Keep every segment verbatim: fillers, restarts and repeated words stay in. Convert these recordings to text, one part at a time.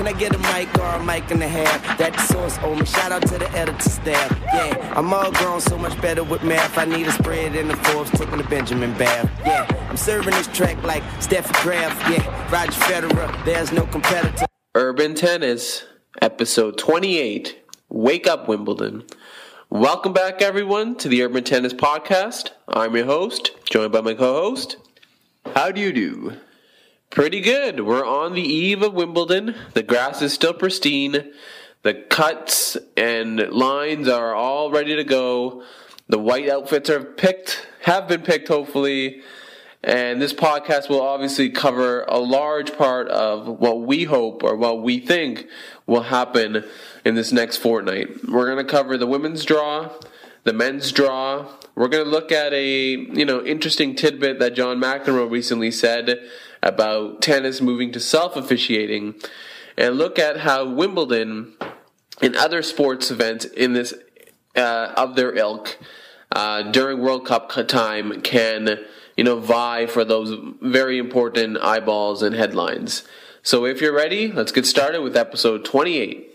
Can I get a mic or a mic and a half? That the source owe me. Shout out to the editor staff. Yeah, I'm all grown, so much better with math. I need a spread in the Forbes, taking the Benjamin Bath. Yeah, I'm serving this track like Steffi Graf. Yeah, Roger Federer. There's no competitor. Urban Tennis, episode twenty-eight. Wake up, Wimbledon. Welcome back, everyone, to the Urban Tennis Podcast. I'm your host, joined by my co-host. How do you do? Pretty good. We're on the eve of Wimbledon. The grass is still pristine. The cuts and lines are all ready to go. The white outfits are picked, have been picked, hopefully. And this podcast will obviously cover a large part of what we hope or what we think will happen in this next fortnight. We're going to cover the women's draw, the men's draw. We're going to look at a, you know, interesting tidbit that John McEnroe recently said about tennis moving to self-officiating, and look at how Wimbledon and other sports events in this uh, of their ilk uh, during World Cup time can, you know, vie for those very important eyeballs and headlines. So if you're ready, let's get started with episode twenty-eight.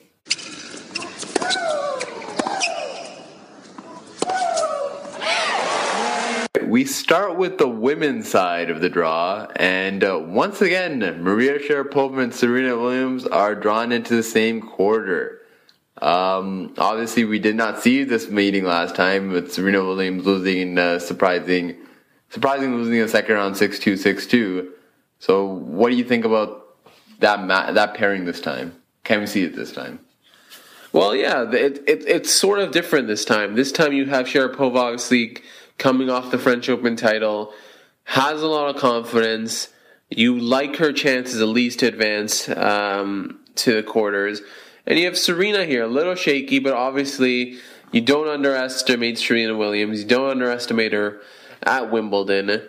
We start with the women's side of the draw, and uh, once again, Maria Sharapova and Serena Williams are drawn into the same quarter. Um, obviously, we did not see this meeting last time, with Serena Williams losing, uh, surprising, surprisingly losing the second round six two, six two. So, what do you think about that ma- that pairing this time? Can we see it this time? Well, yeah, it, it it's sort of different this time. This time, you have Sharapova, obviously, coming off the French Open title, has a lot of confidence. You like her chances at least to advance um, to the quarters. And you have Serena here, a little shaky, but obviously you don't underestimate Serena Williams. You don't underestimate her at Wimbledon.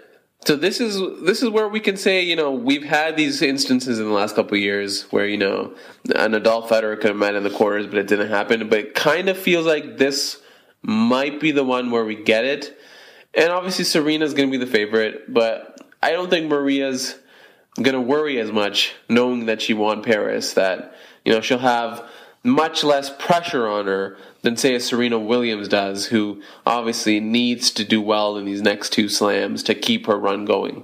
So this is this is where we can say, you know, we've had these instances in the last couple of years where, you know, a Nadal Federer could have met in the quarters, but it didn't happen. But it kind of feels like this might be the one where we get it. And obviously Serena's going to be the favorite, but I don't think Maria's going to worry as much knowing that she won Paris, that, you know, she'll have much less pressure on her than, say, a Serena Williams does, who obviously needs to do well in these next two slams to keep her run going.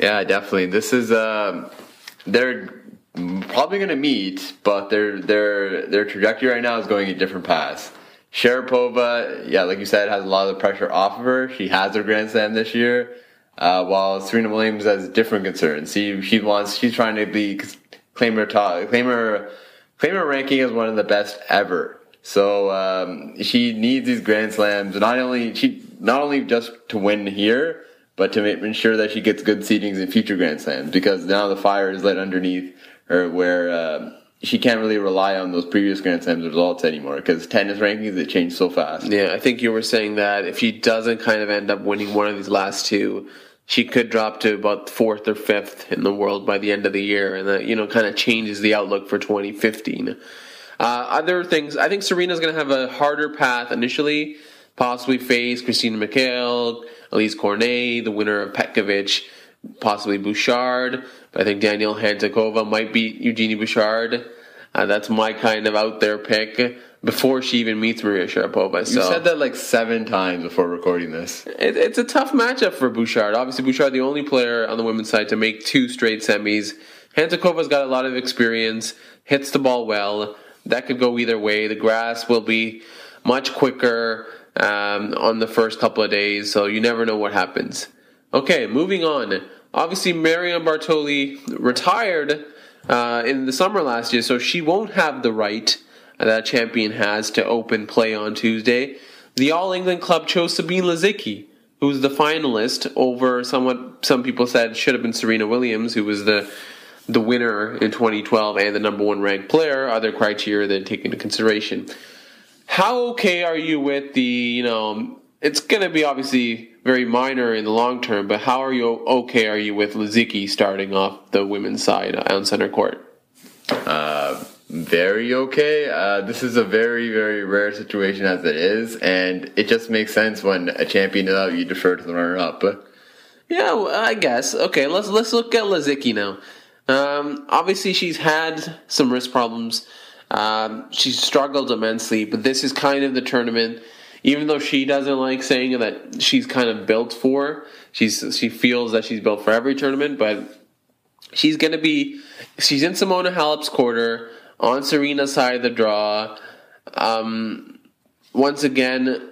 Yeah, definitely. This is, uh, they're probably going to meet, but their their their trajectory right now is going a different path. Sharapova, yeah, like you said, has a lot of the pressure off of her. She has her Grand Slam this year, uh, while Serena Williams has different concerns. She she wants she's trying to be claim her top, claim her claim her ranking as one of the best ever. So um, she needs these Grand Slams not only she not only just to win here, but to make, ensure that she gets good seedings in future Grand Slams, because now the fire is lit underneath her where. Uh, She can't really rely on those previous Grand Slams results anymore, because tennis rankings, it changed so fast. Yeah, I think you were saying that if she doesn't kind of end up winning one of these last two, she could drop to about fourth or fifth in the world by the end of the year, and that, you know, kind of changes the outlook for twenty fifteen. Uh, other things, I think Serena's going to have a harder path initially, possibly face Christina McHale, Elise Cornet, the winner of Petkovic, possibly Bouchard. But I think Danielle Hantikova might beat Eugenie Bouchard. Uh, that's my kind of out there pick before she even meets Maria Sharapova. So, you said that like seven times before recording this. It, it's a tough matchup for Bouchard. Obviously, Bouchard, the only player on the women's side to make two straight semis. Hantikova's got a lot of experience, hits the ball well. That could go either way. The grass will be much quicker um, on the first couple of days, so you never know what happens. Okay, moving on. Obviously, Marion Bartoli retired uh, in the summer last year, so she won't have the right that a champion has to open play on Tuesday. The All England club chose Sabine Lisicki, who was the finalist over somewhat some people said should have been Serena Williams, who was the the winner in twenty twelve and the number one ranked player. Other criteria they take into consideration. How okay are you with the, you know, it's going to be obviously very minor in the long term, but how are you okay are you with Lisicki starting off the women's side on center court? Uh, very okay. Uh, this is a very, very rare situation as it is, and it just makes sense when a champion is out, you defer to the runner-up. Yeah, well, I guess. Okay, let's let's look at Lisicki now. Um, obviously, she's had some wrist problems. Um, she's struggled immensely, but this is kind of the tournament, even though she doesn't like saying that she's kind of built for, she's she feels that she's built for every tournament, but she's going to be, she's in Simona Halep's quarter, on Serena's side of the draw. Um, once again,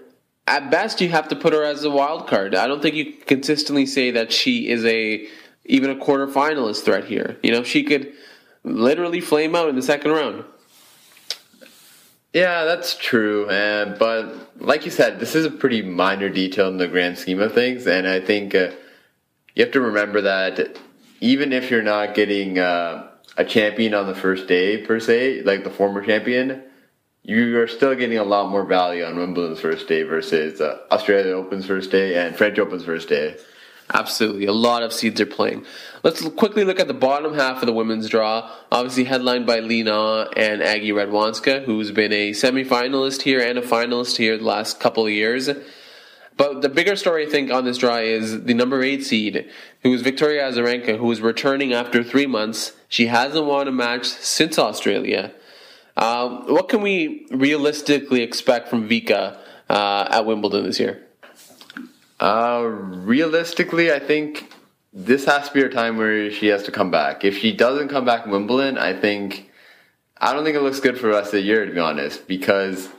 at best, you have to put her as a wild card. I don't think you can consistently say that she is a even a quarterfinalist threat here. You know, she could literally flame out in the second round. Yeah, that's true. Uh, but like you said, this is a pretty minor detail in the grand scheme of things. And I think uh, you have to remember that even if you're not getting uh, a champion on the first day, per se, like the former champion, you are still getting a lot more value on Wimbledon's first day versus uh, Australia Open's first day and French Open's first day. Absolutely. A lot of seeds are playing. Let's quickly look at the bottom half of the women's draw, obviously headlined by Lena and Aggie Radwanska, who's been a semi-finalist here and a finalist here the last couple of years. But the bigger story, I think, on this draw is the number eight seed, who is Victoria Azarenka, who is returning after three months. She hasn't won a match since Australia. Uh, what can we realistically expect from Vika uh, at Wimbledon this year? Uh, realistically, I think this has to be her time where she has to come back. If she doesn't come back in Wimbledon, I think I don't think it looks good for the rest of the year, to be honest, because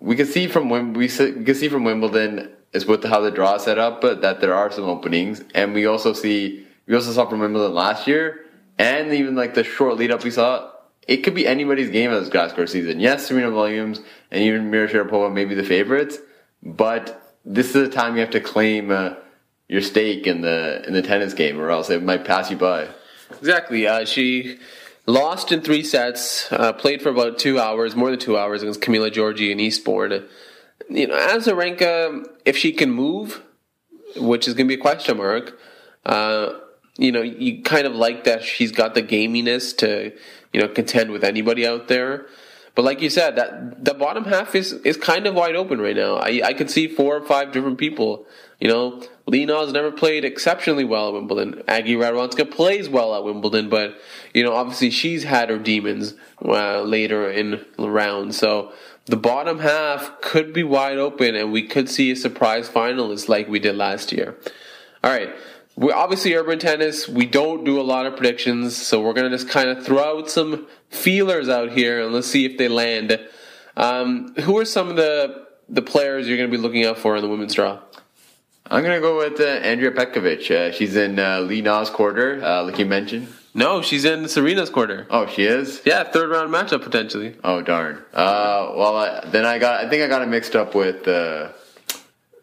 we can see from Wim- we, see, we can see from Wimbledon is with how the draw is set up, but that there are some openings, and we also see we also saw from Wimbledon last year, and even like the short lead up we saw. It could be anybody's game as grass court season. Yes, Serena Williams and even Maria Sharapova may be the favorites, but this is the time you have to claim uh, your stake in the in the tennis game, or else it might pass you by. Exactly. Uh, she lost in three sets, uh, played for about two hours, more than two hours, against Camila Giorgi in Eastbourne. You know, Azarenka, if she can move, which is going to be a question mark, uh, you know, you kind of like that she's got the gaminess to, you know, contend with anybody out there. But like you said, that the bottom half is, is kind of wide open right now. I, I could see four or five different people. You know, Lena's never played exceptionally well at Wimbledon. Aggie Radwanska plays well at Wimbledon, but, you know, obviously she's had her demons uh, later in the round. So the bottom half could be wide open, and we could see a surprise finalist like we did last year. All right. We're obviously urban tennis, we don't do a lot of predictions, so we're going to just kind of throw out some feelers out here and let's see if they land. Um, who are some of the, the players you're going to be looking out for in the women's draw? I'm going to go with uh, Andrea Petkovic. Uh, she's in uh, Lena's quarter, uh, like you mentioned. No, she's in Serena's quarter. Oh, she is? Yeah, third round matchup potentially. Oh, darn. Uh, well, I, then I got. I think I got it mixed up with... Uh,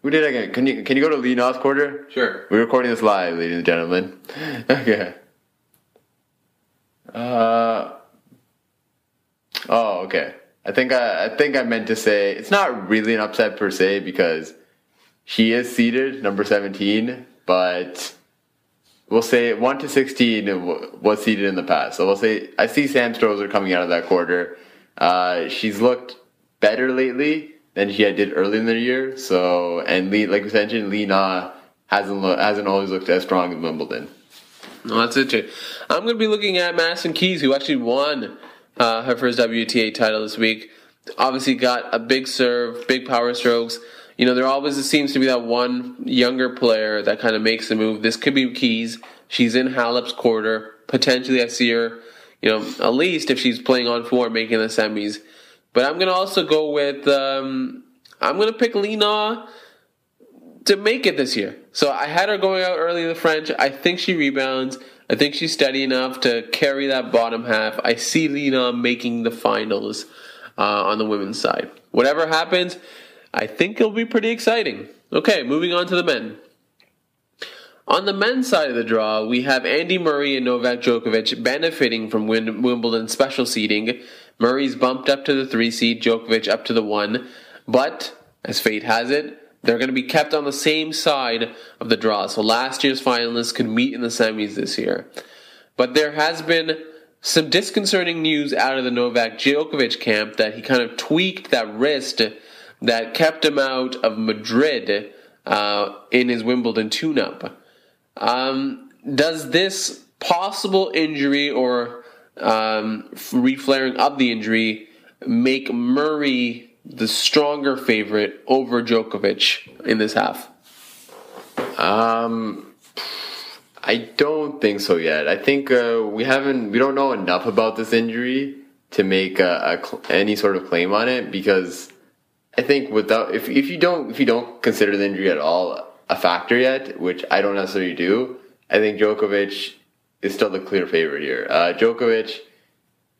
Who did I get? Can you, can you go to Lena's quarter? Sure. We're recording this live, ladies and gentlemen. Okay. Uh, oh, okay. I think I, I think I meant to say, it's not really an upset per se, because she is seeded, number seventeen, but we'll say one to sixteen was seeded in the past. So we'll say, I see Sam Stosur coming out of that quarter. Uh, she's looked better lately than she did early in the year. So, and Lee, like we mentioned, Lena hasn't lo- hasn't always looked as strong as Wimbledon. No, that's it. I'm going to be looking at Madison Keys, who actually won uh, her first W T A title this week. Obviously, got a big serve, big power strokes. You know, there always seems to be that one younger player that kind of makes the move. This could be Keys. She's in Halep's quarter. Potentially, I see her, you know, at least if she's playing on form, making the semis. But I'm going to also go with, um, I'm going to pick Lena to make it this year. So I had her going out early in the French. I think she rebounds. I think she's steady enough to carry that bottom half. I see Lena making the finals uh, on the women's side. Whatever happens, I think it'll be pretty exciting. Okay, moving on to the men. On the men's side of the draw, we have Andy Murray and Novak Djokovic benefiting from Wimbledon's special seeding. Murray's bumped up to the three seed, Djokovic up to the one. But, as fate has it, they're going to be kept on the same side of the draw. So last year's finalists could meet in the semis this year. But there has been some disconcerting news out of the Novak Djokovic camp that he kind of tweaked that wrist that kept him out of Madrid uh, in his Wimbledon tune-up. Um, does this possible injury or um, reflaring of the injury make Murray the stronger favorite over Djokovic in this half? Um, I don't think so yet. I think uh, we haven't, we don't know enough about this injury to make a, a, any sort of claim on it, because I think without, if if you don't if you don't consider the injury at all a factor yet, which I don't necessarily do, I think Djokovic is still the clear favorite here. Uh, Djokovic,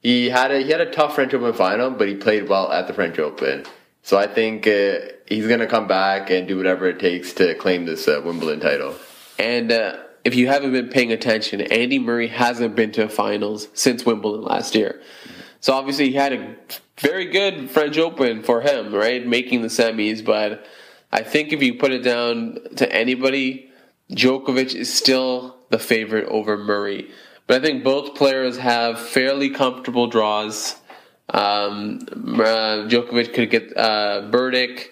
he had a he had a tough French Open final, but he played well at the French Open. So I think uh, he's going to come back and do whatever it takes to claim this uh, Wimbledon title. And uh, if you haven't been paying attention, Andy Murray hasn't been to finals since Wimbledon last year. So obviously he had a very good French Open for him, right, making the semis. But I think if you put it down to anybody, Djokovic is still the favorite over Murray. But I think both players have fairly comfortable draws. Um, uh, Djokovic could get uh, Berdych.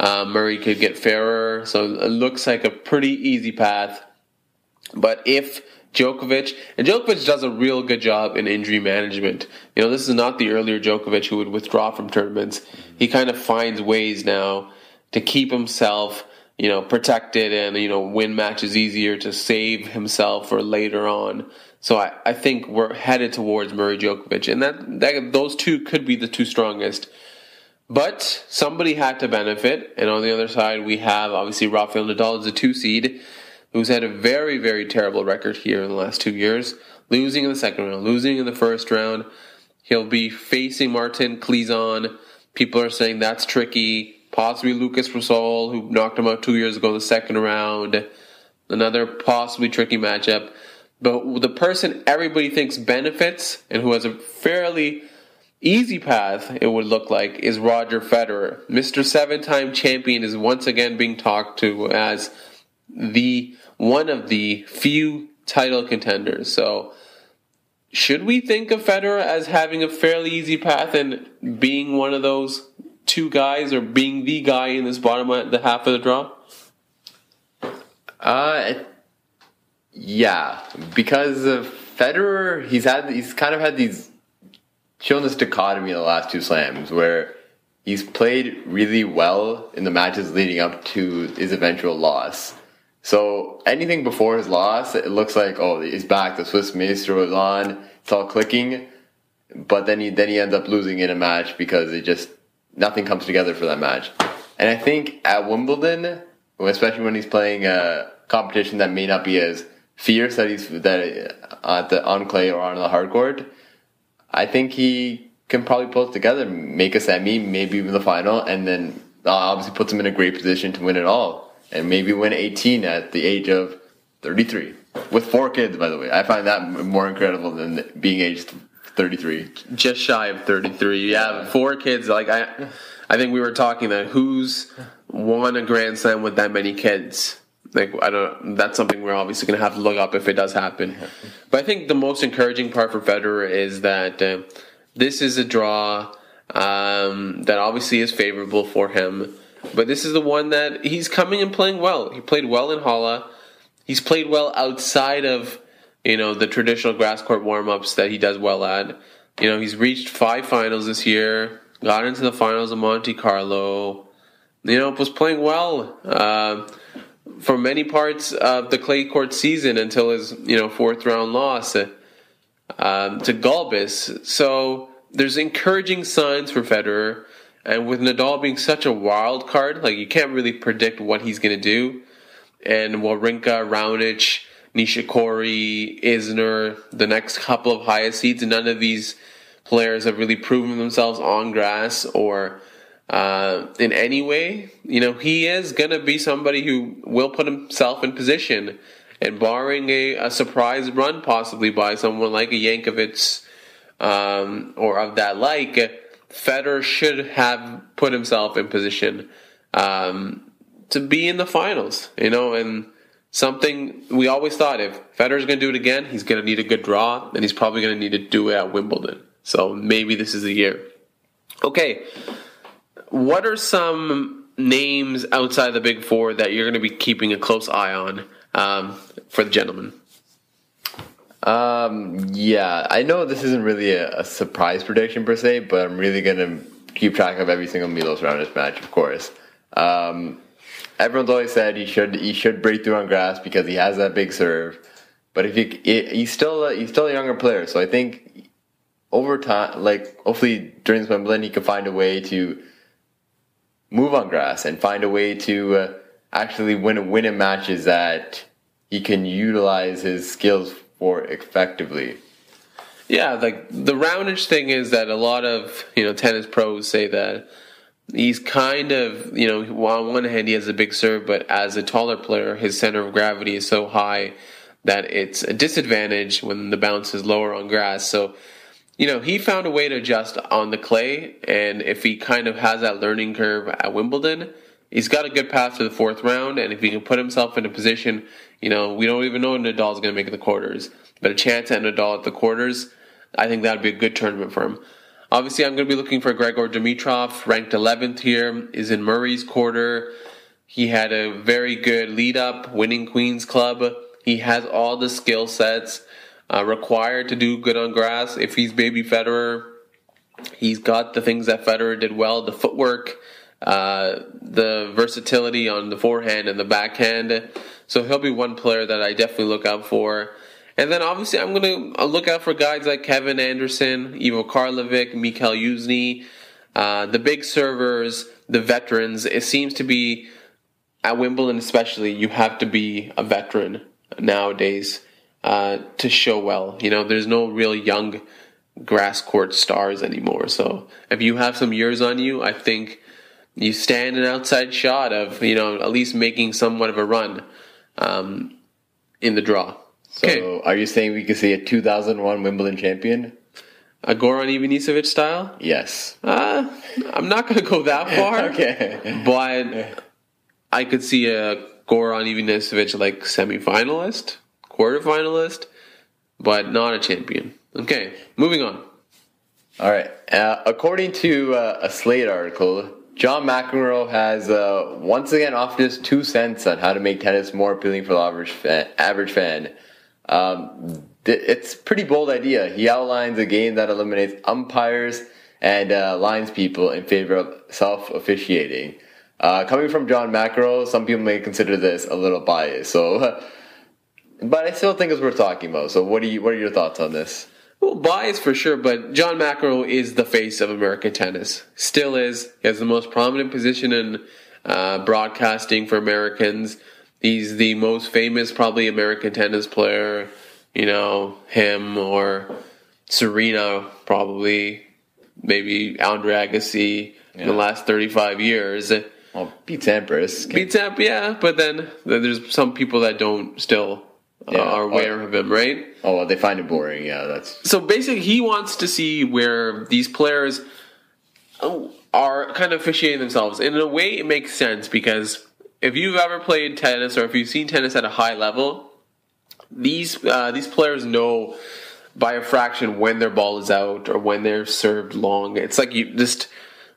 Uh, Murray could get Ferrer. So it looks like a pretty easy path. But if Djokovic, and Djokovic does a real good job in injury management. You know, this is not the earlier Djokovic who would withdraw from tournaments. He kind of finds ways now to keep himself, you know, protected and, you know, win matches easier, to save himself for later on. So I, I think we're headed towards Murray Djokovic, and that, that those two could be the two strongest. But somebody had to benefit, and on the other side we have obviously Rafael Nadal as a two seed, who's had a very, very terrible record here in the last two years, losing in the second round, losing in the first round. He'll be facing Martin Klizan. People are saying that's tricky. Possibly Lucas Rosol, who knocked him out two years ago in the second round. Another possibly tricky matchup. But the person everybody thinks benefits and who has a fairly easy path, it would look like, is Roger Federer. Mister Seven-time champion is once again being talked to as the one of the few title contenders. So should we think of Federer as having a fairly easy path and being one of those two guys, or being the guy in this bottom of the half of the draw? Uh, yeah, because uh, Federer, he's had he's kind of had these shown this dichotomy in the last two slams where he's played really well in the matches leading up to his eventual loss. So anything before his loss, it looks like, oh, he's back, the Swiss Maestro is on, it's all clicking. But then he then he ends up losing in a match because it just nothing comes together for that match. And I think at Wimbledon, especially when he's playing a competition that may not be as fierce that he's that on the on clay or on the hard court, I think he can probably pull it together, make a semi, maybe even the final, and then obviously puts him in a great position to win it all, and maybe win eighteen at the age of thirty-three with four kids. By the way, I find that more incredible than being aged thirty-three, just shy of thirty-three. Yeah, four kids. Like I, I think we were talking that who's won a Grand Slam with that many kids. Like I don't. That's something we're obviously going to have to look up if it does happen. But I think the most encouraging part for Federer is that Uh, This is a draw um, that obviously is favorable for him. But this is the one that he's coming and playing well. He played well in Halle. He's played well outside of, you know, the traditional grass court warm-ups that he does well at. You know, he's reached five finals this year, got into the finals of Monte Carlo. You know, was playing well uh, for many parts of the clay court season until his, you know, fourth-round loss Um, to Gulbis. So there's encouraging signs for Federer, and with Nadal being such a wild card, like you can't really predict what he's going to do. And Wawrinka, Raonic, Nishikori, Isner, the next couple of highest seeds, none of these players have really proven themselves on grass or uh, in any way. You know, he is going to be somebody who will put himself in position. And barring a, a surprise run possibly by someone like a Jankovic um, or of that like, Federer should have put himself in position um, to be in the finals. You know, and something we always thought, if Federer's going to do it again, he's going to need a good draw, and he's probably going to need to do it at Wimbledon. So maybe this is the year. Okay, what are some names outside the Big Four that you're going to be keeping a close eye on? Um, for the gentleman, Um, yeah, I know this isn't really a, a surprise prediction per se, but I'm really going to keep track of every single Milos Raonic match, of course. Um, everyone's always said he should he should break through on grass because he has that big serve. But if you, it, he's still a, he's still a younger player, so I think over time, like hopefully during this Wimbledon, he can find a way to move on grass and find a way to uh, actually win win in matches that he can utilize his skills for effectively. Yeah, like the Raonic thing is that a lot of you know tennis pros say that he's kind of, you know, on one hand he has a big serve, but as a taller player, his center of gravity is so high that it's a disadvantage when the bounce is lower on grass. So, you know, he found a way to adjust on the clay, and if he kind of has that learning curve at Wimbledon, he's got a good path to the fourth round, and if he can put himself in a position, you know, we don't even know if Nadal's going to make the quarters, but a chance at Nadal at the quarters, I think that would be a good tournament for him. Obviously, I'm going to be looking for Gregor Dimitrov, ranked eleventh here, is in Murray's quarter. He had a very good lead-up, winning Queen's Club. He has all the skill sets uh, required to do good on grass. If he's baby Federer, he's got the things that Federer did well, the footwork, uh, the versatility on the forehand and the backhand. So he'll be one player that I definitely look out for. And then obviously I'm going to look out for guys like Kevin Anderson, Ivo Karlovic, Mikhail Yuzny, uh, the big servers, the veterans. It seems to be, at Wimbledon especially, you have to be a veteran nowadays uh, to show well. You know, there's no real young grass court stars anymore. So if you have some years on you, I think you stand an outside shot of, you know, at least making somewhat of a run um, in the draw. So, okay. Are you saying we could see a two thousand one Wimbledon champion? A Goran Ivanisevic style? Yes. Uh, I'm not going to go that far. Okay. But I could see a Goran Ivanisevic like semifinalist, quarterfinalist, but not a champion. Okay, moving on. All right. Uh, according to uh, a Slate article, John McEnroe has uh, once again offered his two cents on how to make tennis more appealing for the average fan. Average fan. Um, th- it's a pretty bold idea. He outlines a game that eliminates umpires and uh, lines people in favor of self-officiating. Uh, coming from John McEnroe, some people may consider this a little biased. So, but I still think it's worth talking about. So, what do you? What are your thoughts on this? Well, bias for sure, but John McEnroe is the face of American tennis. Still is. He has the most prominent position in uh, broadcasting for Americans. He's the most famous, probably, American tennis player. You know, him or Serena, probably. Maybe Andrea Agassi yeah. in the last thirty-five years. Well, Pete Sampras. Pete Sampras, yeah. But then there's some people that don't still yeah. uh, are aware oh. of him, right? Oh, well, they find it boring, yeah. that's So basically, he wants to see where these players are kind of officiating themselves. And in a way, it makes sense because if you've ever played tennis or if you've seen tennis at a high level, these uh, these players know by a fraction when their ball is out or when they're served long. It's like you just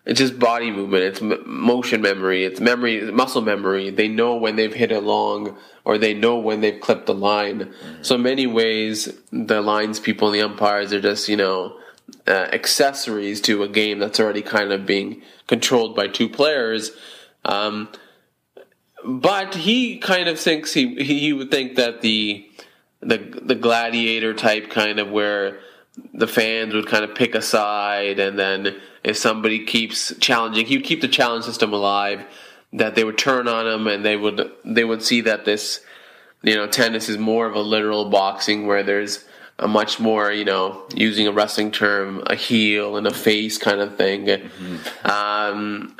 it's just body movement. It's motion memory. It's memory, muscle memory. They know when they've hit it long or they know when they've clipped the line. Mm-hmm. So in many ways, the lines people and the umpires are just, you know, uh, accessories to a game that's already kind of being controlled by two players. Um But he kind of thinks he he would think that the the the gladiator type kind of where the fans would kind of pick a side, and then if somebody keeps challenging, he would keep the challenge system alive. That they would turn on him, and they would they would see that this you know tennis is more of a literal boxing where there's a much more you know using a wrestling term a heel and a face kind of thing. Mm-hmm. Um,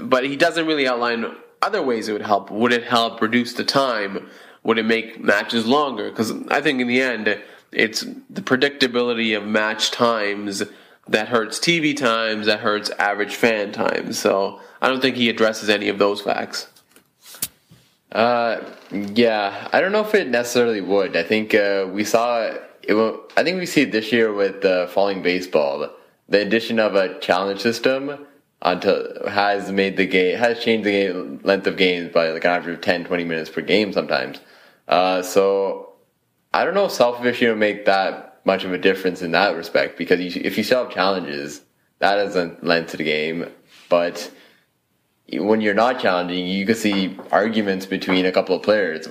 but he doesn't really outline other ways it would help. Would it help reduce the time? Would it make matches longer? Because I think in the end, it's the predictability of match times that hurts T V times, that hurts average fan times. So I don't think he addresses any of those facts. Uh, yeah, I don't know if it necessarily would. I think uh, we saw it. Will, I think we see it this year with uh, falling baseball. The addition of a challenge system Onto, has made the game has changed the game, length of games by like an average of ten to twenty minutes per game sometimes. Uh, so I don't know if Selfridge will make that much of a difference in that respect, because you, if you still have challenges, that doesn't lend to the game. But when you're not challenging, you can see arguments between a couple of players.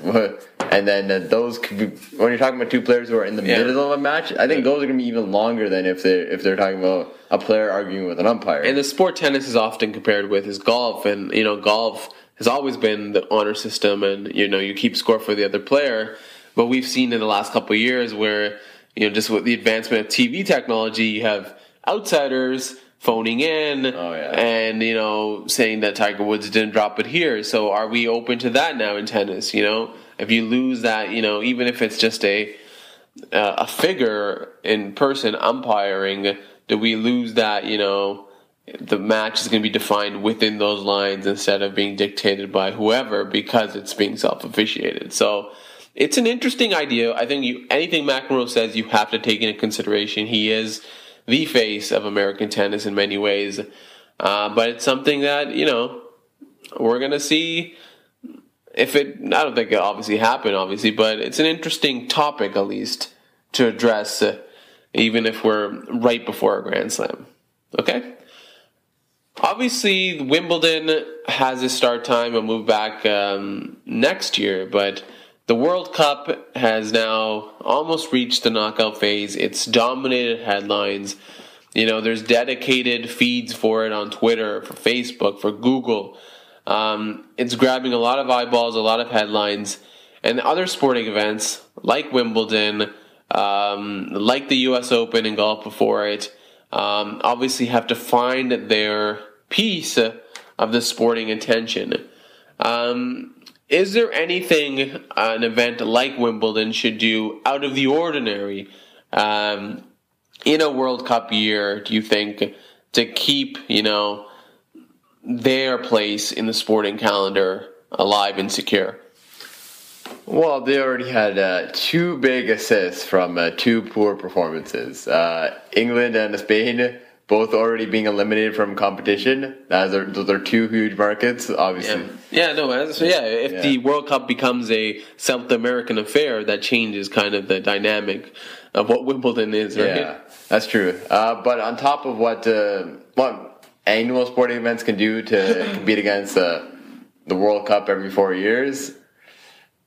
And then those could be, when you're talking about two players who are in the yeah. middle of a match, I think those are going to be even longer than if they're, if they're talking about a player arguing with an umpire. And the sport tennis is often compared with is golf. And, you know, golf has always been the honor system, and, you know, you keep score for the other player. But we've seen in the last couple of years where, you know, just with the advancement of T V technology, you have outsiders phoning in oh, yeah. and, you know, saying that Tiger Woods didn't drop it here. So are we open to that now in tennis? You know, if you lose that, you know, even if it's just a uh, a figure in person umpiring, do we lose that? You know, the match is going to be defined within those lines instead of being dictated by whoever, because it's being self-officiated. So it's an interesting idea. I think you, anything McEnroe says, you have to take into consideration. He is the face of American tennis in many ways. Uh, but it's something that, you know, we're going to see if it, I don't think it'll obviously happen, obviously, but it's an interesting topic, at least, to address, uh, even if we're right before a Grand Slam. Okay? Obviously, Wimbledon has a start time and move back um, next year, but the World Cup has now almost reached the knockout phase. It's dominated headlines. You know, there's dedicated feeds for it on Twitter, for Facebook, for Google. Um, it's grabbing a lot of eyeballs, a lot of headlines. And other sporting events, like Wimbledon, um, like the U S Open and golf before it, um, obviously have to find their piece of the sporting attention. Um... Is there anything uh, an event like Wimbledon should do out of the ordinary um, in a World Cup year, do you think, to keep, you know, their place in the sporting calendar alive and secure? Well, they already had uh, two big assists from uh, two poor performances. Uh, England and Spain both already being eliminated from competition. Those are, those are two huge markets, obviously. Yeah, yeah no, so yeah. If yeah. the World Cup becomes a South American affair, that changes kind of the dynamic of what Wimbledon is, right? Yeah, that's true. Uh, but on top of what uh, what annual sporting events can do to compete against uh, the World Cup every four years,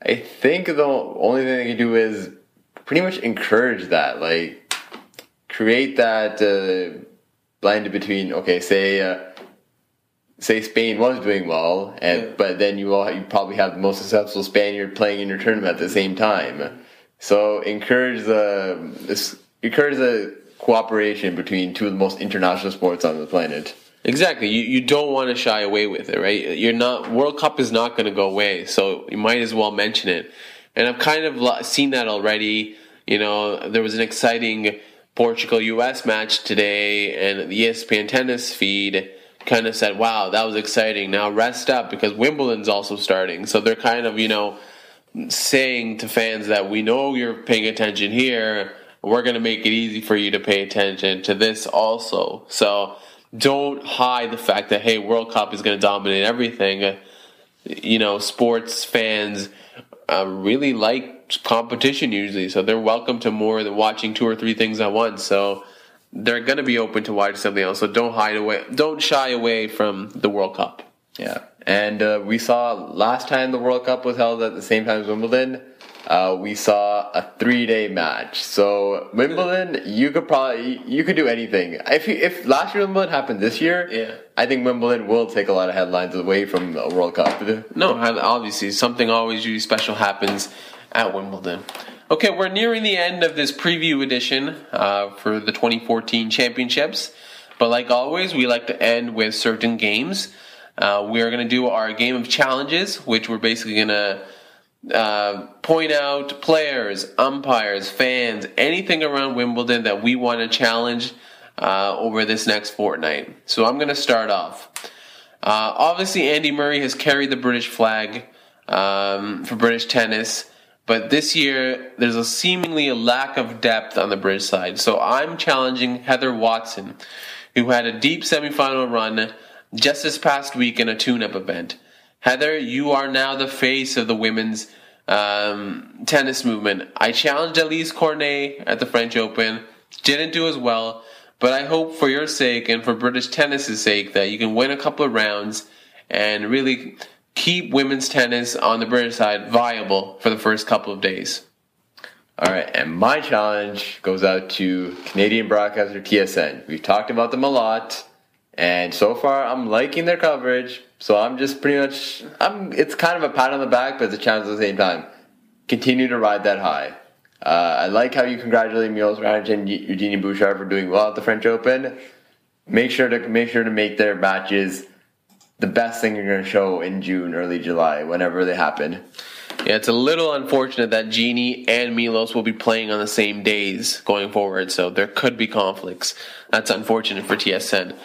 I think the only thing they can do is pretty much encourage that, like create that. Uh, blended between, okay, say uh, say Spain was doing well, and yeah. but then you all you probably have the most successful Spaniard playing in your tournament at the same time. So encourage the encourage the cooperation between two of the most international sports on the planet. Exactly, you you don't want to shy away with it, right? You're not World Cup is not going to go away, so you might as well mention it. And I've kind of seen that already. You know, there was an exciting Portugal U S match today, and the E S P N tennis feed kind of said, wow, that was exciting. Now rest up because Wimbledon's also starting. So they're kind of, you know, saying to fans that we know you're paying attention here. We're going to make it easy for you to pay attention to this also. So don't hide the fact that, hey, World Cup is going to dominate everything. You know, sports fans uh, really like competition usually, so they're welcome to more than watching two or three things at once. So they're going to be open to watch something else. So don't hide away, don't shy away from the World Cup. Yeah, and uh, we saw last time the World Cup was held at the same time as Wimbledon. Uh, we saw a three-day match. So Wimbledon, you could probably you could do anything. If you, if last year Wimbledon happened this year, yeah. I think Wimbledon will take a lot of headlines away from the World Cup. No, obviously something always usually special happens at Wimbledon. Okay, we're nearing the end of this preview edition uh, for the twenty fourteen championships. But like always, we like to end with certain games. Uh, we are going to do our game of challenges, which we're basically going to uh, point out players, umpires, fans, anything around Wimbledon that we want to challenge uh, over this next fortnight. So I'm going to start off. Uh, obviously, Andy Murray has carried the British flag um, for British tennis. But this year, there's a seemingly a lack of depth on the British side. So I'm challenging Heather Watson, who had a deep semifinal run just this past week in a tune-up event. Heather, you are now the face of the women's Um, tennis movement. I challenged Elise Cornet at the French Open. Didn't do as well, but I hope for your sake and for British tennis's sake that you can win a couple of rounds and really keep women's tennis on the British side viable for the first couple of days. All right, and my challenge goes out to Canadian broadcaster T S N. We've talked about them a lot, and so far I'm liking their coverage, so I'm just pretty much, I'm. It's kind of a pat on the back, but it's a challenge at the same time. Continue to ride that high. Uh, I like how you congratulate Milos Raonic and Eugenie Bouchard for doing well at the French Open. Make sure to make sure to make their matches the best thing you're going to show in June, early July, whenever they happen. Yeah, it's a little unfortunate that Jeannie and Milos will be playing on the same days going forward, so there could be conflicts. That's unfortunate for T S N.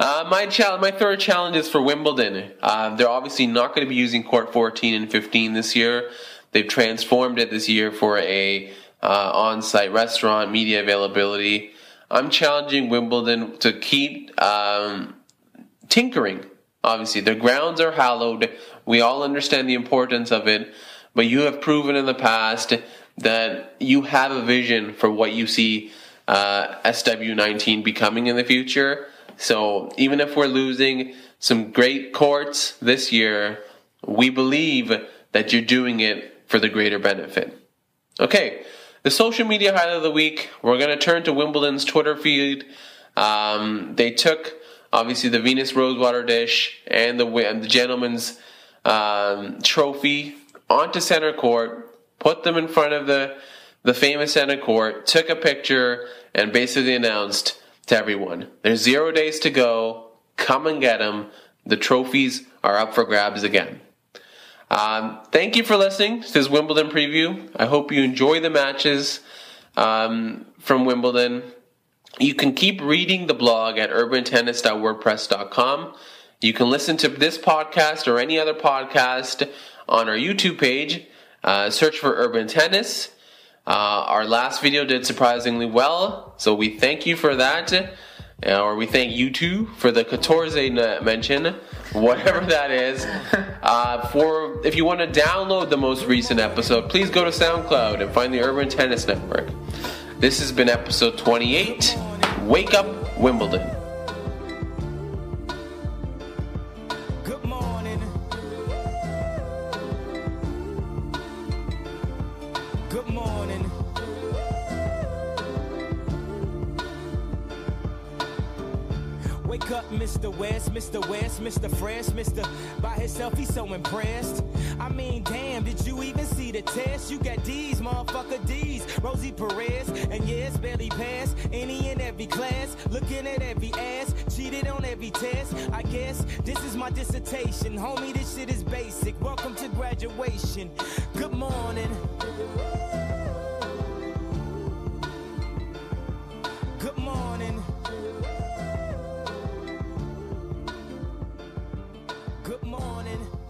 Uh, my challenge, my third challenge is for Wimbledon. Uh, they're obviously not going to be using court fourteen and fifteen this year. They've transformed it this year for a uh, on-site restaurant, media availability. I'm challenging Wimbledon to keep um, tinkering. Obviously, their grounds are hallowed. We all understand the importance of it. But you have proven in the past that you have a vision for what you see uh, S W nineteen becoming in the future. So even if we're losing some great courts this year, we believe that you're doing it for the greater benefit. Okay, the social media highlight of the week. We're going to turn to Wimbledon's Twitter feed. Um, they took, obviously, the Venus Rosewater dish and the, and the gentleman's um, trophy onto center court, put them in front of the, the famous center court, took a picture, and basically announced to everyone, there's zero days to go, come and get them, the trophies are up for grabs again. Um, thank you for listening to this Wimbledon preview. I hope you enjoy the matches um, from Wimbledon. You can keep reading the blog at urban tennis dot wordpress dot com. You can listen to this podcast or any other podcast on our YouTube page. Uh, search for Urban Tennis. Uh, our last video did surprisingly well, so we thank you for that. Uh, or we thank you two for the quatorze mention, whatever that is. Uh, for if you want to download the most recent episode, please go to SoundCloud and find the Urban Tennis Network. This has been episode twenty-eight, Wake Up Wimbledon. Mister West, Mister West, Mister Fresh, Mister By himself, he's so impressed. I mean, damn, did you even see the test? You got D's, motherfucker D's, Rosie Perez, and yes, barely passed any and every class, looking at every ass, cheated on every test. I guess this is my dissertation, homie, this shit is basic. Welcome to graduation. Good morning. Good morning. Good morning.